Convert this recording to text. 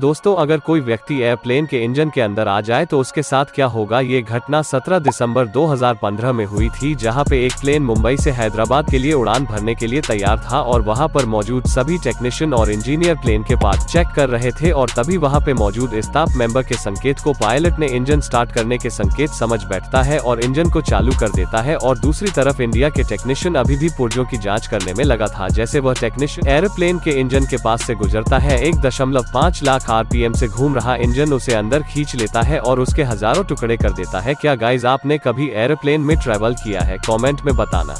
दोस्तों, अगर कोई व्यक्ति एयरप्लेन के इंजन के अंदर आ जाए तो उसके साथ क्या होगा। ये घटना 17 दिसंबर 2015 में हुई थी, जहां पे एक प्लेन मुंबई से हैदराबाद के लिए उड़ान भरने के लिए तैयार था और वहां पर मौजूद सभी टेक्नीशियन और इंजीनियर प्लेन के पाथ चेक कर रहे थे और तभी वहां पे मौजूद स्टाफ मेंबर के संकेत को पायलट ने इंजन स्टार्ट करने के संकेत समझ बैठता है और इंजन को चालू कर देता है। और दूसरी तरफ इंडिया के टेक्नीशियन अभी भी पुर्जों की जाँच करने में लगा था। जैसे वह टेक्नीशियन एयरप्लेन के इंजन के पास से गुजरता है, 1.5 लाख आरपीएम से घूम रहा इंजन उसे अंदर खींच लेता है और उसके हजारों टुकड़े कर देता है। क्या गाइज आपने कभी एयरप्लेन में ट्रैवल किया है? कमेंट में बताना।